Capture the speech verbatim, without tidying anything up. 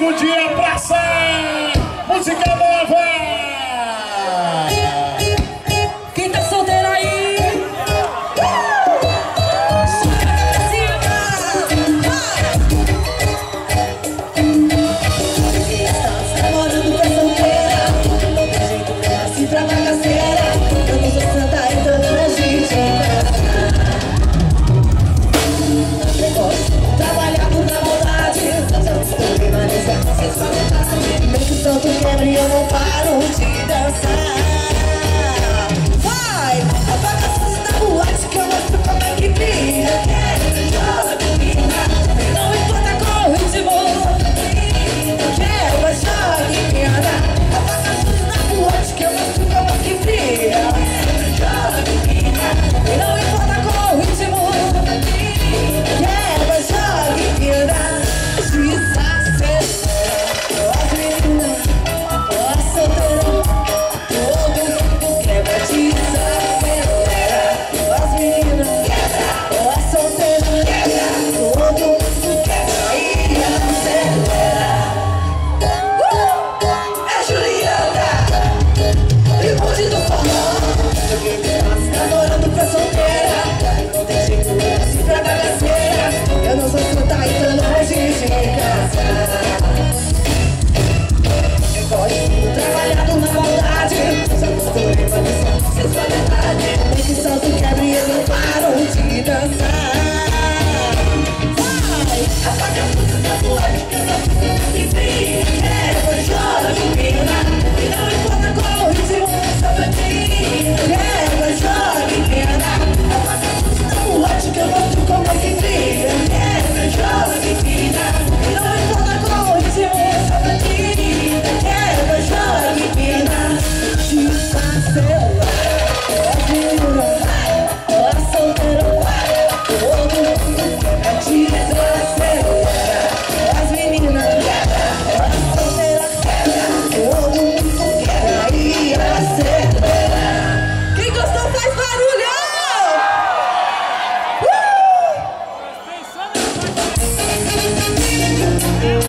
sacudir a praça, música nova.